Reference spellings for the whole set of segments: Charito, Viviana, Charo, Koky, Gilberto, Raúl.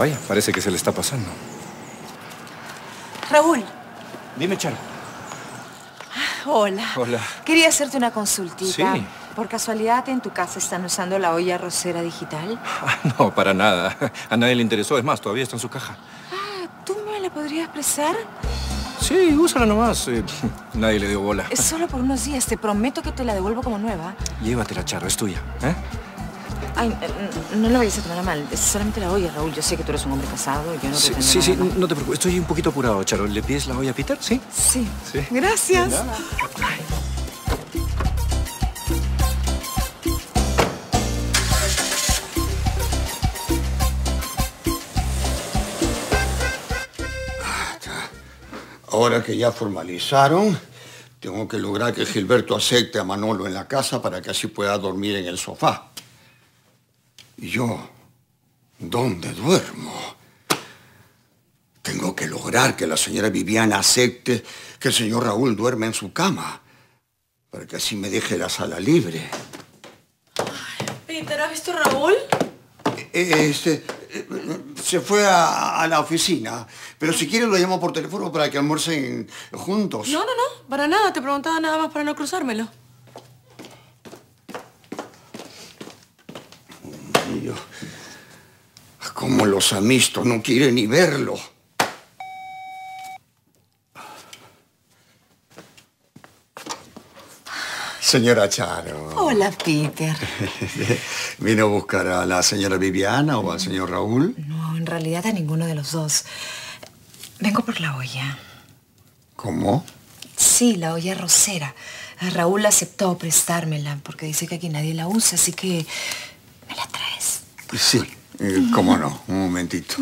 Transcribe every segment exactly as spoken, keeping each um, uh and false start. Vaya, parece que se le está pasando. Raúl. Dime, Charo. Ah, hola. Hola. Quería hacerte una consultita. Sí. ¿Por casualidad en tu casa están usando la olla arrocera digital? Ah, no, para nada. A nadie le interesó. Es más, todavía está en su caja. Ah, ¿tú me la podrías prestar? Sí, úsala nomás. Eh, nadie le dio bola. Es solo por unos días. Te prometo que te la devuelvo como nueva. Llévatela, Charo. Es tuya. ¿Eh? Ay, no lo vayas a tomar a mal. Solamente la olla, Raúl. Yo sé que tú eres un hombre casado. Yo no sí, te sí, sí, mal. No te preocupes. Estoy un poquito apurado, Charo. ¿Le pides la olla a Peter? ¿Sí? Sí. Sí. Gracias. Ahora que ya formalizaron, tengo que lograr que Gilberto acepte a Manolo en la casa para que así pueda dormir en el sofá. ¿Y yo dónde duermo? Tengo que lograr que la señora Viviana acepte que el señor Raúl duerme en su cama, para que así me deje la sala libre. Peter, ¿has visto a Raúl? Este, se fue a, a la oficina, pero si quieres lo llamo por teléfono para que almuercen juntos. No, no, no, para nada. Te preguntaba nada más para no cruzármelo. Como los ha visto, no quiere ni verlo. Señora Charo. Hola, Peter. ¿Vino a buscar a la señora Viviana o al señor Raúl? No, en realidad a ninguno de los dos. Vengo por la olla. ¿Cómo? Sí, la olla arrocera. Raúl aceptó prestármela porque dice que aquí nadie la usa, así que... ¿me la traes? Sí, eh, cómo no. Un momentito.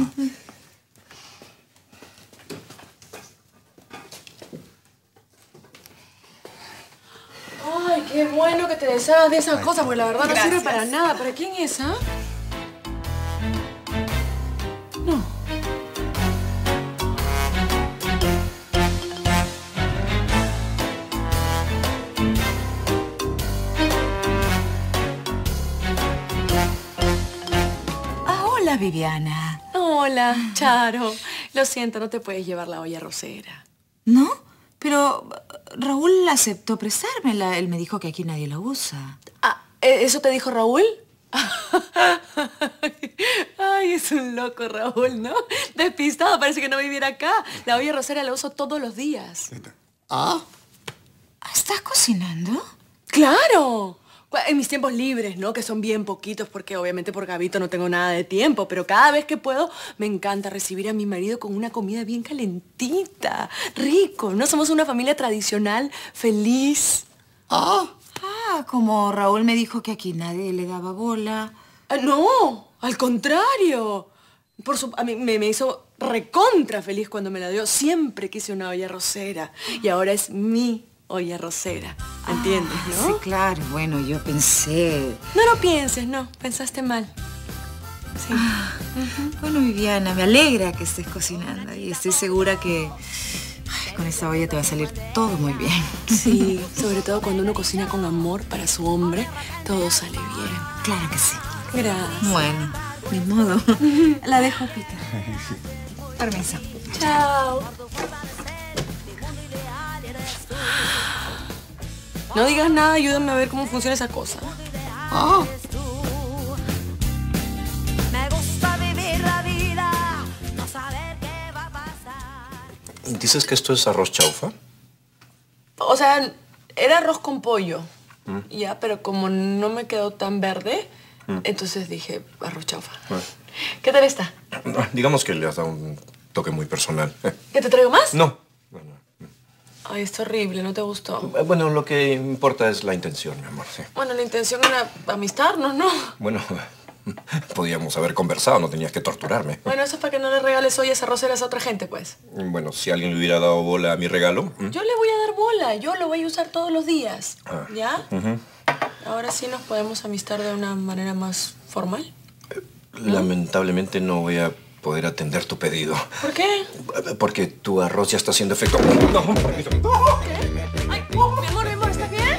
Ay, qué bueno que te deshagas de esas Ay, cosas, porque la verdad gracias. No sirve para nada. ¿Para quién es, ah? No. Hola, Viviana. Hola, Charo. Lo siento, no te puedes llevar la olla arrocera. ¿No? Pero Raúl aceptó prestármela. Él me dijo que aquí nadie la usa. Ah, ¿eso te dijo Raúl? Ay, es un loco Raúl, ¿no? Despistado, parece que no viviera acá. La olla arrocera la uso todos los días. ¿Ah? ¿Estás cocinando? ¡Claro! En mis tiempos libres, ¿no? Que son bien poquitos porque obviamente por Gabito no tengo nada de tiempo. Pero cada vez que puedo me encanta recibir a mi marido con una comida bien calentita. Rico, ¿no? Somos una familia tradicional, feliz. Ah, ah como Raúl me dijo que aquí nadie le daba bola. Ah, no, al contrario. Por su, a mí, me, me hizo recontra feliz cuando me la dio. Siempre quise una olla arrocera y ahora es mi olla arrocera. ¿Entiendes, ah, no? Sí, claro. Bueno, yo pensé... No lo pienses, no. Pensaste mal. Sí. Ah, uh-huh. Bueno, Viviana, me alegra que estés cocinando y estoy segura que ay, con esa olla te va a salir todo muy bien. Sí, sobre todo cuando uno cocina con amor para su hombre, todo sale bien. Claro que sí. Gracias. Bueno, ni modo. La dejo, Peter. Sí. Permiso. Chao. No digas nada, ayúdame a ver cómo funciona esa cosa. Oh. ¿Dices que esto es arroz chaufa? O sea, era arroz con pollo, mm. ya, pero como no me quedó tan verde, mm. entonces dije arroz chaufa. Bueno. ¿Qué tal está? Digamos que le has dado un toque muy personal. ¿Que te traigo más? No. Ay, es horrible, ¿no te gustó? Bueno, lo que importa es la intención, mi amor, sí. Bueno, la intención era amistarnos, ¿no? Bueno, podíamos haber conversado, no tenías que torturarme. Bueno, eso es para que no le regales ollas arroceras a otra gente, pues. Bueno, si alguien le hubiera dado bola a mi regalo... ¿eh? Yo le voy a dar bola, yo lo voy a usar todos los días, ah, ¿ya? Uh-huh. Ahora sí nos podemos amistar de una manera más formal. Eh, ¿no? Lamentablemente no voy a... poder atender tu pedido. ¿Por qué? Porque tu arroz ya está haciendo efecto. No, permítame. ¿Qué? Ay, oh, mi amor, mi amor, ¿estás bien?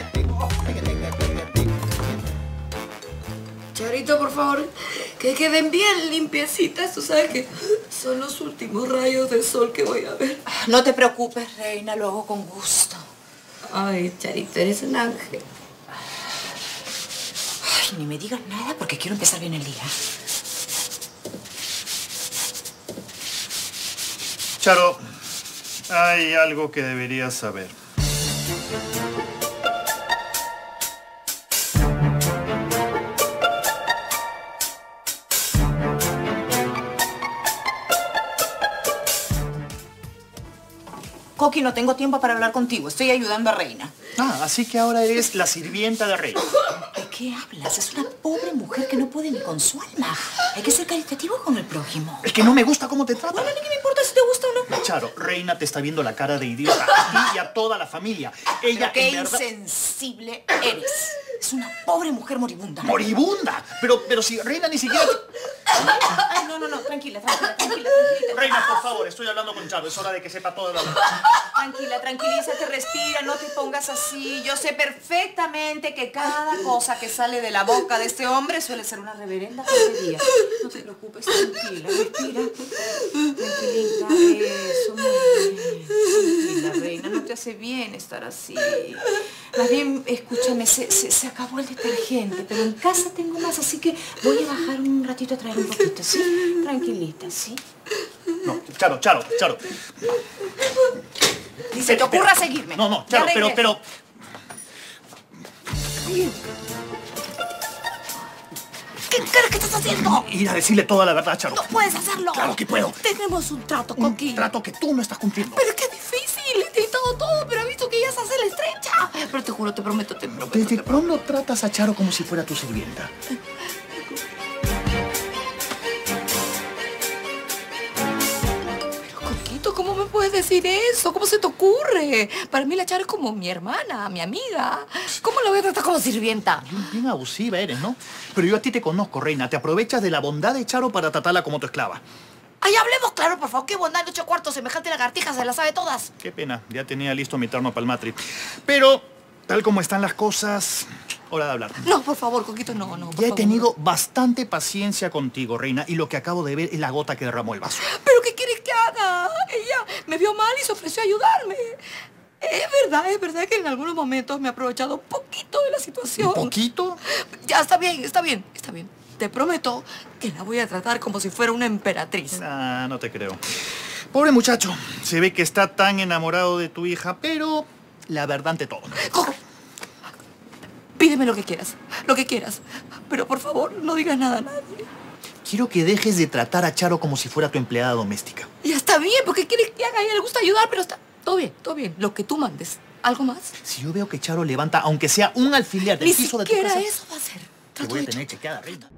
Charito, por favor, que queden bien limpiecitas. Tú sabes que son los últimos rayos de sol que voy a ver. No te preocupes, reina, lo hago con gusto. Ay, Charito, eres un ángel. Ay, ni me digas nada porque quiero empezar bien el día. Charo, hay algo que deberías saber. Coqui, no tengo tiempo para hablar contigo. Estoy ayudando a Reina. Ah, así que ahora eres la sirvienta de Reina. ¿De qué hablas? Es una pobre mujer que no puede ni con su alma. Hay que ser caritativo con el prójimo. Es que no me gusta cómo te trata. Bueno, ni que me importa si te gusta o no. Charo, Reina te está viendo la cara de idiota. A ti y a toda la familia. Ella, qué insensible eres. Es una pobre mujer moribunda. ¿Moribunda? Pero, pero si Reina ni siquiera... Ay, no, no, no. Tranquila, tranquila, tranquila, tranquila. Reina, por favor, estoy hablando con Charo. Es hora de que sepa todo lo demás. Tranquila, tranquilízate, respira, no te pongas así. Yo sé perfectamente que cada cosa que sale de la boca de este hombre suele ser una reverenda tontería. No te preocupes, tranquila, respira. Tranquilita, eso, muy bien. Tranquila, Reina, no te hace bien estar así. Más bien, escúchame, se, se, se acabó el detergente, pero en casa tengo más, así que voy a bajar un ratito a traer un poquito, ¿sí? Tranquilita, ¿sí? No, Charo, Charo, Charo. Ni se te ocurra pero, seguirme. No, no, Charo, pero, pero... ¿Qué cara que estás haciendo? Ir a decirle toda la verdad, Charo. ¡No puedes hacerlo! ¡Claro que puedo! Tenemos un trato, Coqui. Un trato que tú no estás cumpliendo. Pero qué difícil, he intentado todo, pero he visto que ya se hace la estrecha. Pero te juro, te prometo, te prometo. Desde te pronto prometo. Tratas a Charo como si fuera tu sirvienta. ¿Cómo me puedes decir eso? ¿Cómo se te ocurre? Para mí la Charo es como mi hermana, mi amiga. ¿Cómo la voy a tratar como sirvienta? Bien abusiva eres, ¿no? Pero yo a ti te conozco, Reina. Te aprovechas de la bondad de Charo para tratarla como tu esclava. ¡Ay, hablemos claro, por favor! ¡Qué bondad de ocho cuartos! Semejante lagartija, se la sabe todas. Qué pena. Ya tenía listo mi terno para el matri. Pero, tal como están las cosas... Hora de hablar. No, por favor, Coquito, no, no. Ya he tenido bastante paciencia contigo, Reina, y lo que acabo de ver es la gota que derramó el vaso. ¿Pero qué quieres que haga? Ella me vio mal y se ofreció a ayudarme. Es verdad, es verdad que en algunos momentos me he aprovechado un poquito de la situación. ¿Un poquito? Ya, está bien, está bien, está bien. Te prometo que la voy a tratar como si fuera una emperatriz. Ah, no te creo. Pobre muchacho, se ve que está tan enamorado de tu hija, pero la verdad ante todo. ¡Coco! Pídeme lo que quieras, lo que quieras. Pero, por favor, no digas nada a nadie. Quiero que dejes de tratar a Charo como si fuera tu empleada doméstica. Ya está bien, porque quieres que haga, a ella le gusta ayudar, pero está... Todo bien, todo bien. Lo que tú mandes. ¿Algo más? Si yo veo que Charo levanta, aunque sea un alfiler del piso de tu casa... Ni siquiera eso va a ser. Te voy a tener chequeada, Reina.